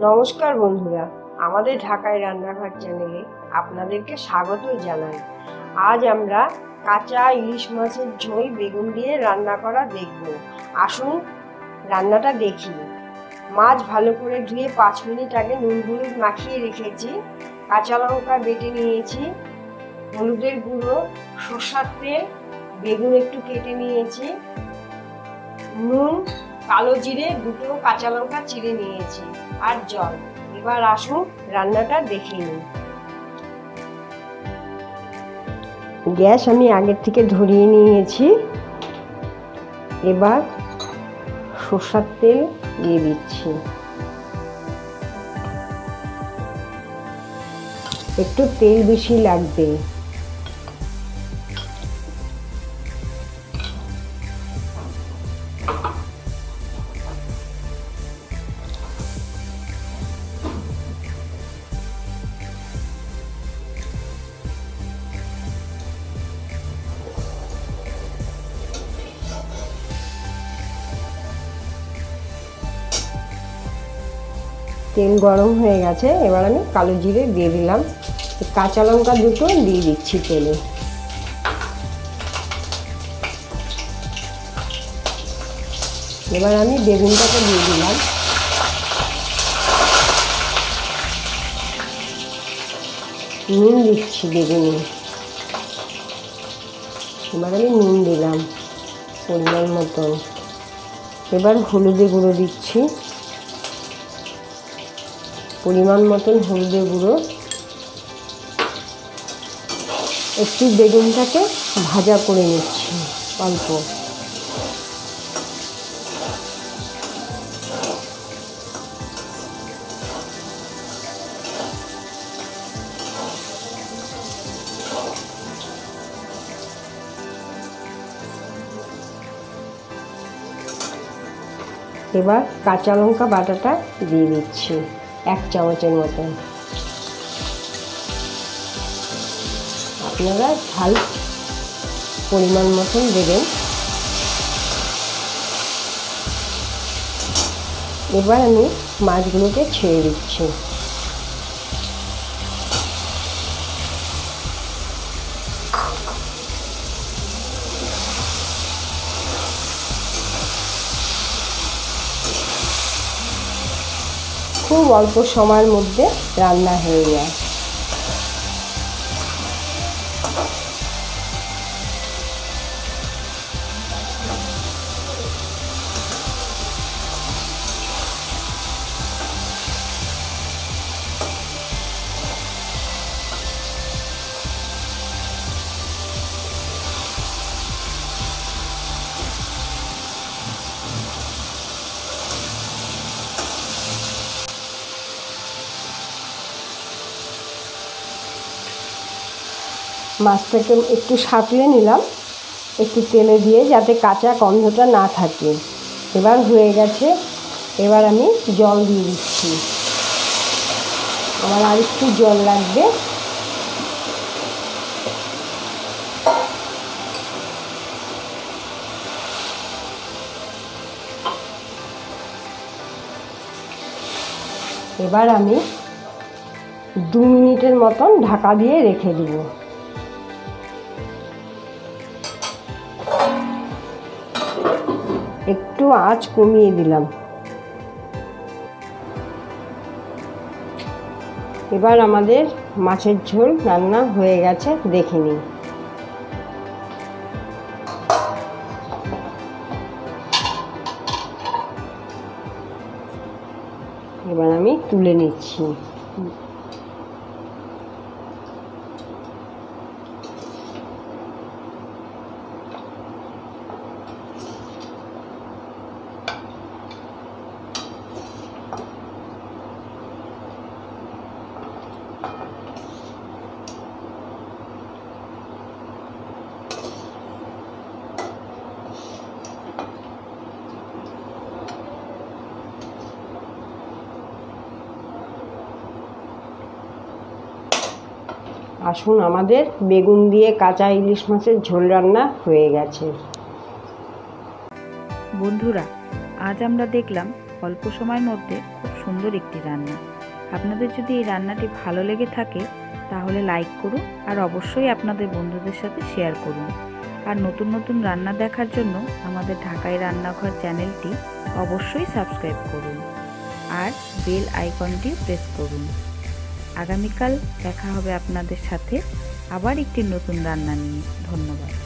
नमस्कार बंधुरा, आमादेर ढाकाय रान्नाघर चैनेले आपनादेरके स्वागत जानाई। आज आमरा काचा इलिश माछेर झोल बेगुन दिये रान्ना करा देखबो। आसुन रान्नाटा देखी। माछ भालो करे धुये 5 मिनिट आगे नुन हलुद माखिये रेखेछि। काचा लंका बेटे नियेछि, हलुदेर गुँड़ो, सर्षार तेल, बेगुन एकटु केटे नियेछि, नुन, कालो जिरे, दुटो काचा लंका चिड़े नियेछि और जल। एबार आसुन रान्नाटा देखे निई। गैस आमी आगेर थेके धरिये नियेछि। एबार सर्षार तेल दिये दिच्छि, एकटु तेल बेशी लागबे। तेल गरम हो गए, एबार आमी कालो जिरे दिए दिलाम, काचा लंका दुटो दिए दिच्छी तेले। एबार आमी बेगुनटाके दिए दिलाम। नुन दिच्छी बेगुने। एबार आमी नुन दिलाम परिमाण मतो। एबार हलुदे गुँड़ो दिच्छी परिमाण मतन, हलुदे गुँड़ो। एक बेगुनटाके भाजा करे निচ্ছি অল্প। এবার কাঁচা লঙ্কা বাটাটা দিয়ে দিচ্ছি एक चामचर मतन। अपनारा झाल परिमाण मतन देवें। एबार आमी माछगुलोके छेड़े दिচ্ছি। खूब अल्प समय मध्य रान्ना हो जाए। মাছটাকে একটু সাঁতরিয়ে নিলাম একটু তেলে দিয়ে, যাতে কাঁচা গন্ধটা না থাকে। এবার হয়ে গেছে। এবার আমি জল দিয়ে দিচ্ছি, আমার আর একটু জল লাগবে। এবার আমি 2 মিনিটের মতন ঢাকা দিয়ে রেখে দিব। एकटू आँच कमिए दिलाम। एबार आमादेर माछेर झोल रान्ना होये गेछे, देखे निई। एबार आमी तुले निচ্ছি। आसुन आमादेर बेगुन दिए काचा इलिश माछेर झोल रान्ना हয়ে গেছে। বন্ধুরা, আজ আমরা দেখলাম অল্প সময়ের মধ্যে খুব সুন্দর একটি রান্না। আপনাদের যদি এই রান্নাটি ভালো লেগে থাকে তাহলে লাইক করুন আর অবশ্যই আপনাদের বন্ধুদের সাথে শেয়ার করুন। আর নতুন নতুন রান্না দেখার জন্য আমাদের ঢাকাই রান্নাঘর চ্যানেলটি অবশ্যই সাবস্ক্রাইব করুন আর বেল আইকনটি প্রেস করুন। আগামীকাল দেখা হবে আপনাদের সাথে আবার একটি নতুন রান্না নিয়ে। ধন্যবাদ।